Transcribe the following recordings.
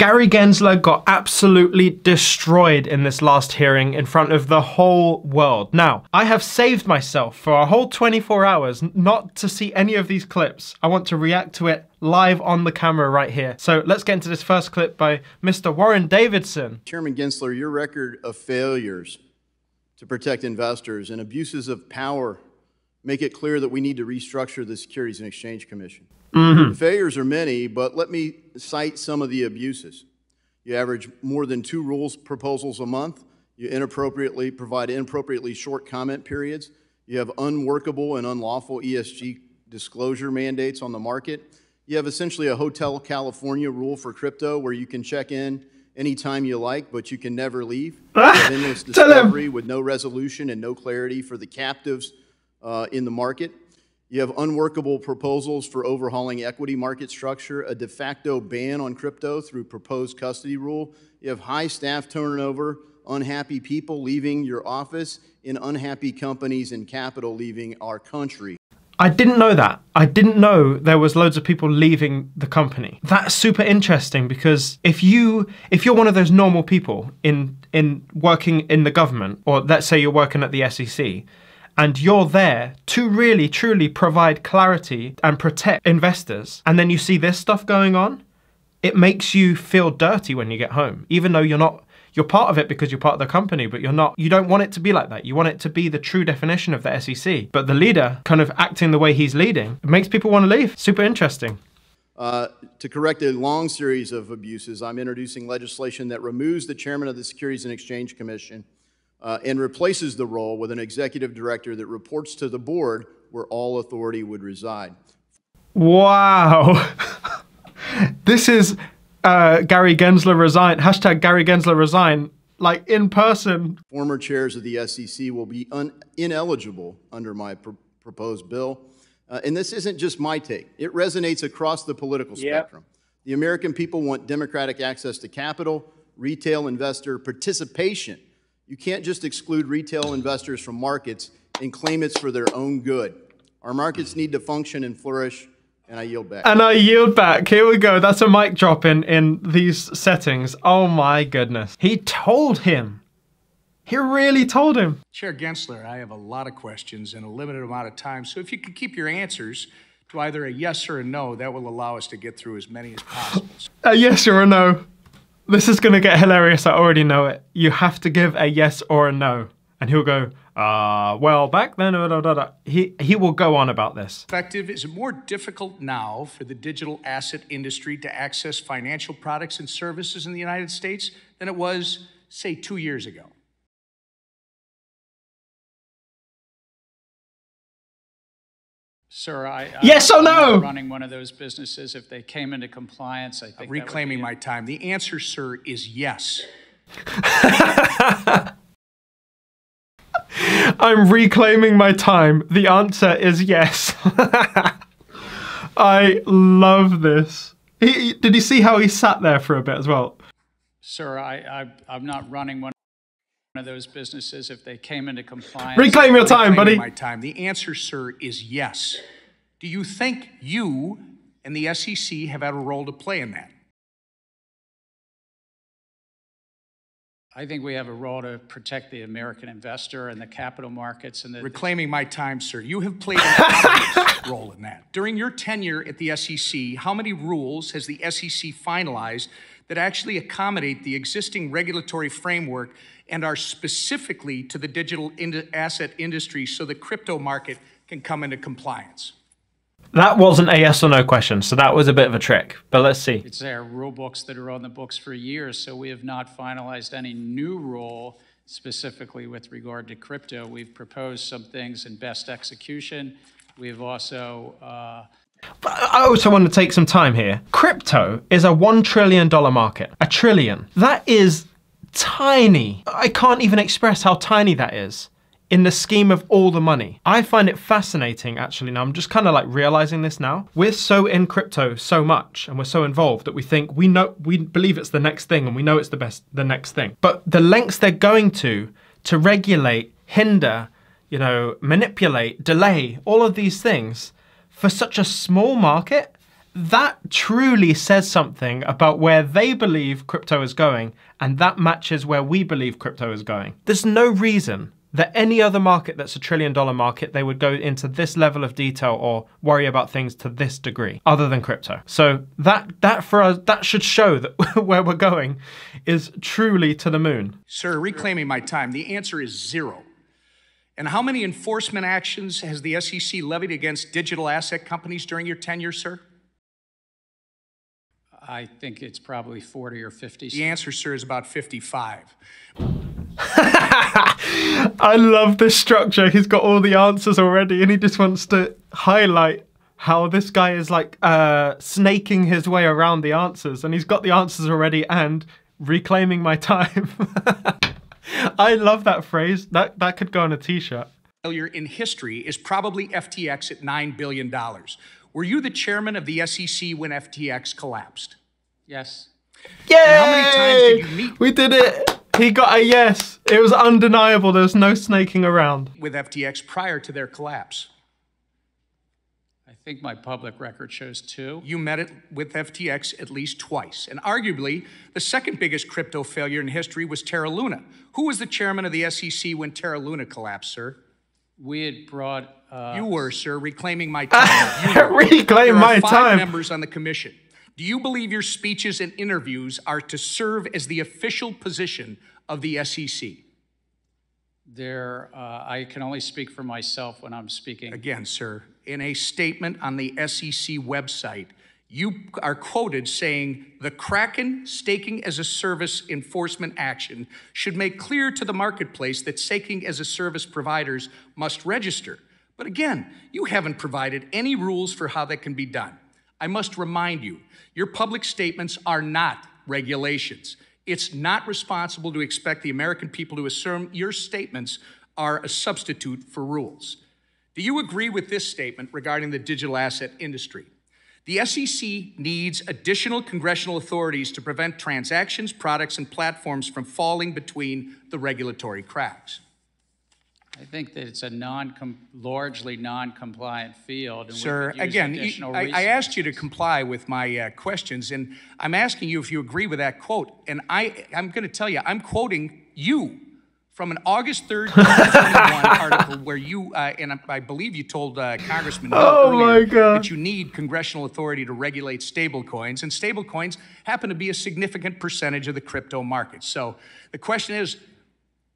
Gary Gensler got absolutely destroyed in this last hearing in front of the whole world. Now, I have saved myself for a whole 24 hours not to see any of these clips. I want to react to it live on the camera right here. So let's get into this first clip by Mr. Warren Davidson. Chairman Gensler, your record of failures to protect investors and abuses of power make it clear that we need to restructure the Securities and Exchange Commission. The failures are many, but let me cite some of the abuses. You average more than 2 rules proposals a month. You inappropriately provide inappropriately short comment periods. You have unworkable and unlawful ESG disclosure mandates on the market. You have essentially a Hotel California rule for crypto where you can check in anytime you like, but you can never leave. Endless discovery with no resolution and no clarity for the captives in the market. You have unworkable proposals for overhauling equity market structure, a de facto ban on crypto through proposed custody rule. You have high staff turnover, unhappy people leaving your office, and unhappy companies and capital leaving our country. I didn't know that. I didn't know there was loads of people leaving the company. That's super interesting, because if you're one of those normal people in working in the government, or let's say you're working at the SEC, and you're there to really, truly provide clarity and protect investors, and then you see this stuff going on, it makes you feel dirty when you get home, even though you're not, you're part of it because you're part of the company, but you're not, you don't want it to be like that. You want it to be the true definition of the SEC. But the leader kind of acting the way he's leading, it makes people want to leave. Super interesting. To correct a long series of abuses, I'm introducing legislation that removes the chairman of the Securities and Exchange Commission and replaces the role with an executive director that reports to the board where all authority would reside. Wow. This is Gary Gensler resign, hashtag Gary Gensler resign, like in person. Former chairs of the SEC will be ineligible under my proposed bill. And this isn't just my take. It resonates across the political spectrum. The American people want democratic access to capital, retail investor participation. You can't just exclude retail investors from markets and claim it's for their own good. Our markets need to function and flourish, and I yield back. And I yield back. Here we go. That's a mic drop in these settings. Oh, my goodness. He told him. He really told him. Chair Gensler, I have a lot of questions in a limited amount of time, so if you could keep your answers to either a yes or a no, that will allow us to get through as many as possible. A yes or a no. This is going to get hilarious, I already know it. You have to give a yes or a no. And he'll go, well, back then, He will go on about this. Effective, is it more difficult now for the digital asset industry to access financial products and services in the United States than it was, say, 2 years ago? Sir, yes or no? Running one of those businesses, if they came into compliance, I think. I'm reclaiming my time. The answer, sir, is yes. I'm reclaiming my time. The answer is yes. I love this. Did you see how he sat there for a bit as well? Sir, I'm not running one of those businesses if they came into compliance. Reclaim your time, buddy. My time. The answer, sir, is yes. Do you think you and the SEC have had a role to play in that? I think we have a role to protect the American investor and the capital markets. And the reclaiming my time, sir. You have played a role in that. During your tenure at the SEC, how many rules has the SEC finalized that actually accommodate the existing regulatory framework and are specifically to the digital asset industry so the crypto market can come into compliance? That wasn't a yes or no question, so that was a bit of a trick, but let's see. It's our rule books that are on the books for years, so we have not finalized any new rule specifically with regard to crypto. We've proposed some things in best execution. We've also... But I also want to take some time here. Crypto is a $1 trillion market. A trillion. That is tiny. I can't even express how tiny that is in the scheme of all the money. I find it fascinating, actually. Now, I'm just kind of like realizing this now. We're so in crypto so much, and we're so involved that we think we know, we believe it's the next thing, and we know it's the best, the next thing. But the lengths they're going to regulate, hinder, you know, manipulate, delay, all of these things, for such a small market that truly says something about where they believe crypto is going, and that matches where we believe crypto is going. There's no reason that any other market that's $1 trillion market, they would go into this level of detail or worry about things to this degree other than crypto. So that for us, that should show that where we're going is truly to the moon. Sir, reclaiming my time, the answer is zero. And how many enforcement actions has the SEC levied against digital asset companies during your tenure, sir? I think it's probably 40 or 50. The answer, sir, is about 55. I love this structure. He's got all the answers already, and he just wants to highlight how this guy is like snaking his way around the answers, and he's got the answers already and reclaiming my time. I love that phrase. That could go on a t-shirt. Failure in history is probably FTX at $9 billion. Were you the chairman of the SEC when FTX collapsed? Yes. Yay! And how many times did you meet? We did it. He got a yes. It was undeniable. There was no snaking around. With FTX prior to their collapse. I think my public record shows 2. You met it with FTX at least twice. And arguably, the second biggest crypto failure in history was Terra Luna. Who was the chairman of the SEC when Terra Luna collapsed, sir? We had brought... You were, sir, reclaiming my time. Reclaim my time. There are 5 members on the commission. Do you believe your speeches and interviews are to serve as the official position of the SEC? I can only speak for myself when I'm speaking. Again, sir, in a statement on the SEC website, you are quoted saying, the Kraken staking as a service enforcement action should make clear to the marketplace that staking as a service providers must register. But again, you haven't provided any rules for how that can be done. I must remind you, your public statements are not regulations. It's not responsible to expect the American people to assume your statements are a substitute for rules. Do you agree with this statement regarding the digital asset industry? The SEC needs additional congressional authorities to prevent transactions, products, and platforms from falling between the regulatory cracks. I think that it's a largely non-compliant field. And sir, again, I asked you to comply with my questions, and I'm asking you if you agree with that quote. And I'm going to tell you, I'm quoting you from an August 3rd, 2021 article where you, and I believe you told Congressman that you need congressional authority to regulate stablecoins, and stablecoins happen to be a significant percentage of the crypto market. So the question is,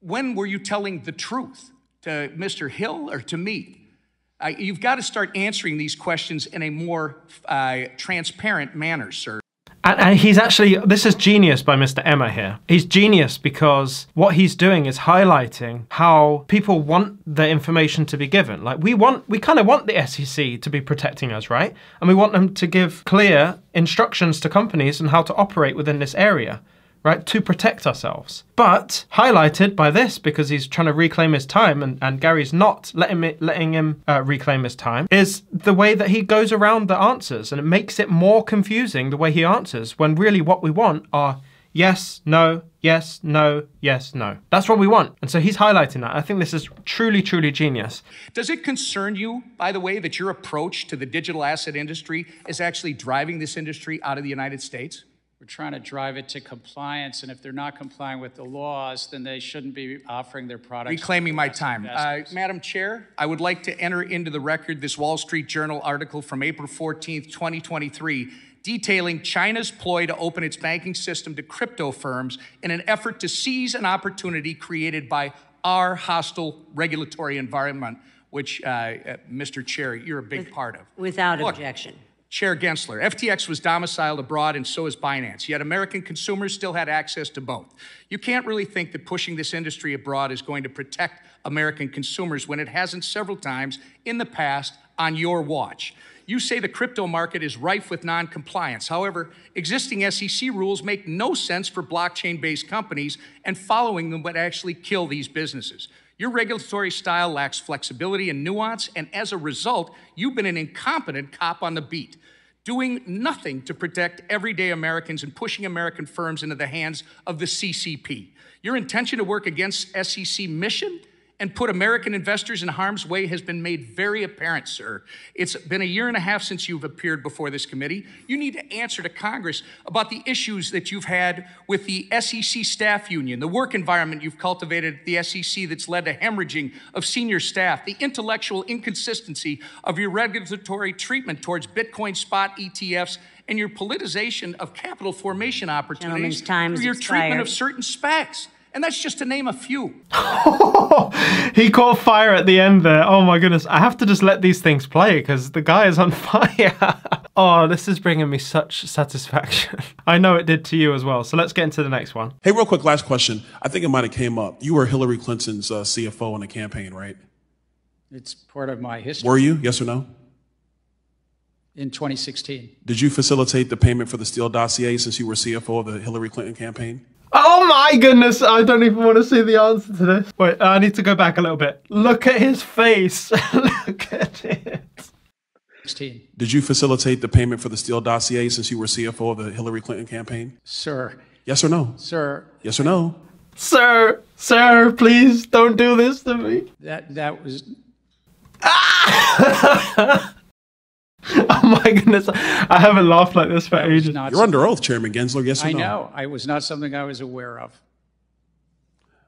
when were you telling the truth? To Mr. Hill or to me? You've got to start answering these questions in a more transparent manner, sir. And he's actually, this is genius by Mr. Emmer here. He's genius because what he's doing is highlighting how people want the information to be given. Like we kind of want the SEC to be protecting us, right? And we want them to give clear instructions to companies on how to operate within this area, right, to protect ourselves. But highlighted by this, because he's trying to reclaim his time, and Gary's not letting him reclaim his time, is the way that he goes around the answers, and it makes it more confusing the way he answers, when really what we want are yes, no, yes, no, yes, no. That's what we want. And so he's highlighting that. I think this is truly, truly genius. Does it concern you, by the way, that your approach to the digital asset industry is actually driving this industry out of the United States? We're trying to drive it to compliance, and if they're not complying with the laws, then they shouldn't be offering their products. Reclaiming my time. Madam Chair, I would like to enter into the record this Wall Street Journal article from April 14th, 2023, detailing China's ploy to open its banking system to crypto firms in an effort to seize an opportunity created by our hostile regulatory environment, which, Mr. Chair, you're a big part of. Without objection. Chair Gensler, FTX was domiciled abroad and so is Binance, yet American consumers still had access to both. You can't really think that pushing this industry abroad is going to protect American consumers when it hasn't several times in the past on your watch. You say the crypto market is rife with non-compliance. However, existing SEC rules make no sense for blockchain-based companies, and following them would actually kill these businesses. Your regulatory style lacks flexibility and nuance, and as a result, you've been an incompetent cop on the beat, doing nothing to protect everyday Americans and pushing American firms into the hands of the CCP. Your intention to work against SEC mission and put American investors in harm's way has been made very apparent, sir. It's been a year and a half since you've appeared before this committee. You need to answer to Congress about the issues that you've had with the SEC staff union, the work environment you've cultivated at the SEC that's led to hemorrhaging of senior staff, the intellectual inconsistency of your regulatory treatment towards Bitcoin spot ETFs, and your politicization of capital formation opportunities through your treatment of certain SPACs. And that's just to name a few. He caught fire at the end there. Oh my goodness. I have to just let these things play because the guy is on fire. Oh, this is bringing me such satisfaction. I know it did to you as well. So let's get into the next one. Hey, real quick, last question. I think it might have came up. You were Hillary Clinton's CFO in the campaign, right? It's part of my history. Were you? Yes or no? In 2016. Did you facilitate the payment for the Steele dossier since you were CFO of the Hillary Clinton campaign? Oh my goodness, I don't even want to see the answer to this. Wait, I need to go back a little bit. Look at his face. Look at it. Did you facilitate the payment for the Steele dossier since you were CFO of the Hillary Clinton campaign? Sir. Yes or no? Sir. Yes or no? Sir. Sir, please don't do this to me. That was... Ah! Oh my goodness, I haven't laughed like this for ages. You're under oath, Chairman Gensler, yes or no? I know. It was not something I was aware of.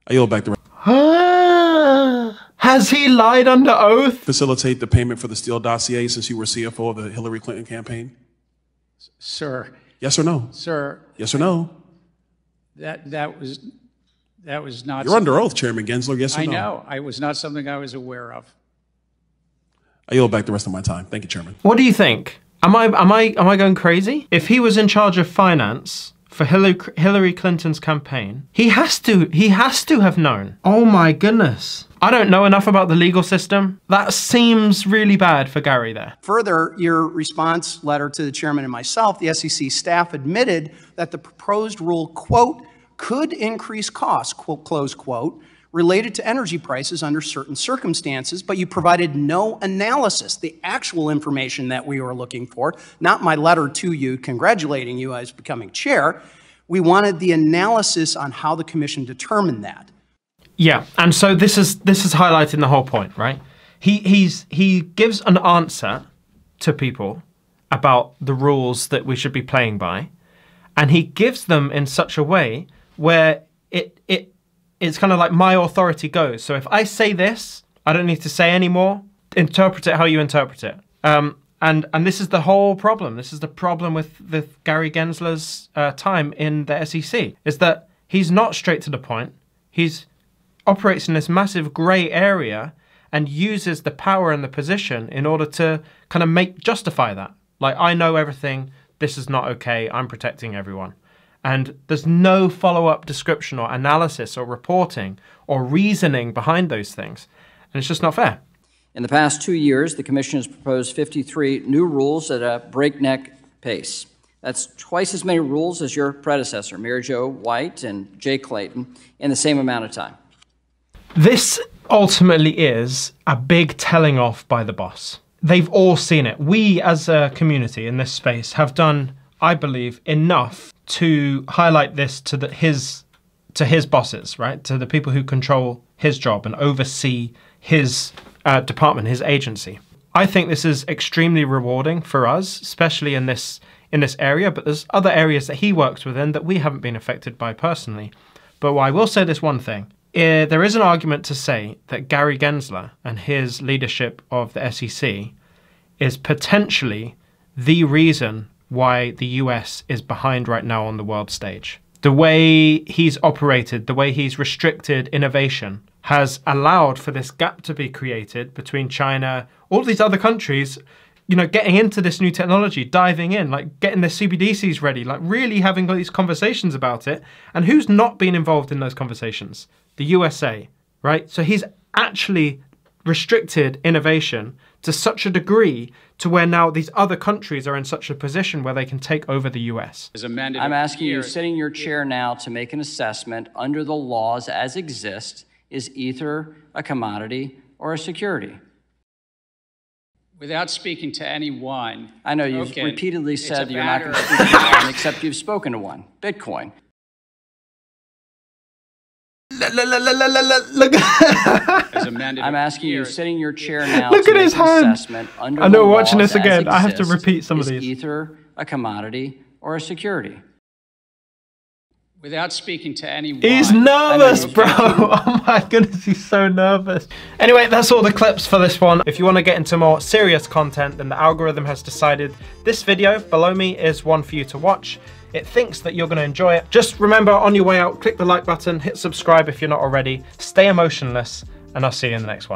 I yield back the... Has he lied under oath? Facilitate the payment for the Steele dossier since you were CFO of the Hillary Clinton campaign? Sir. Yes or no? Sir. Yes or no? That was not... You're under oath, Chairman Gensler, yes or no? I know. It was not something I was aware of. I yield back the rest of my time. Thank you, Chairman. What do you think? Am I going crazy? If he was in charge of finance for Hillary Clinton's campaign, he has to have known. Oh my goodness. I don't know enough about the legal system. That seems really bad for Gary there. Further, your response letter to the chairman and myself, the SEC staff admitted that the proposed rule, quote, could increase costs, quote, close quote, related to energy prices under certain circumstances, but you provided no analysis, the actual information that we were looking for, not my letter to you congratulating you as becoming chair. We wanted the analysis on how the commission determined that. Yeah, and so this is highlighting the whole point, right? He gives an answer to people about the rules that we should be playing by, and he gives them in such a way where it's kind of like my authority goes. So if I say this, I don't need to say any more. Interpret it how you interpret it. And this is the whole problem. This is the problem with Gary Gensler's time in the SEC, is that he's not straight to the point. He's operates in this massive gray area and uses the power and the position in order to kind of justify that. Like, I know everything. This is not okay. I'm protecting everyone. And there's no follow-up description or analysis or reporting or reasoning behind those things. And it's just not fair. In the past 2 years, the Commission has proposed 53 new rules at a breakneck pace. That's twice as many rules as your predecessor, Mary Jo White and Jay Clayton, in the same amount of time. This ultimately is a big telling off by the boss. They've all seen it. We as a community in this space have done, I believe, enough to highlight this to his bosses, right? To the people who control his job and oversee his department, his agency. I think this is extremely rewarding for us, especially in this area, but there's other areas that he works within that we haven't been affected by personally. But I will say this one thing. There is an argument to say that Gary Gensler and his leadership of the SEC is potentially the reason why the US is behind right now on the world stage. The way he's operated, the way he's restricted innovation has allowed for this gap to be created between China, all these other countries, you know, getting into this new technology, diving in, like getting their CBDCs ready, like really having all these conversations about it. And who's not been involved in those conversations? The USA, right? So he's actually restricted innovation to such a degree to where now these other countries are in such a position where they can take over the US. I'm asking you, sitting in your chair now, to make an assessment under the laws as exist, is Ether a commodity or a security? Without speaking to anyone. I know you've repeatedly said that you're not going to speak to one, except you've spoken to one, Bitcoin. Look. I'm asking you, sitting your chair now. Look at his hand. I know, watching this again, I have to repeat some of these. Is ether a commodity or a security? Without speaking to anyone. He's nervous, bro. Oh my goodness, he's so nervous. Anyway, that's all the clips for this one. If you want to get into more serious content, then the algorithm has decided this video below me is one for you to watch. It thinks that you're going to enjoy it. Just remember, on your way out, click the like button, hit subscribe if you're not already, stay emotionless, and I'll see you in the next one.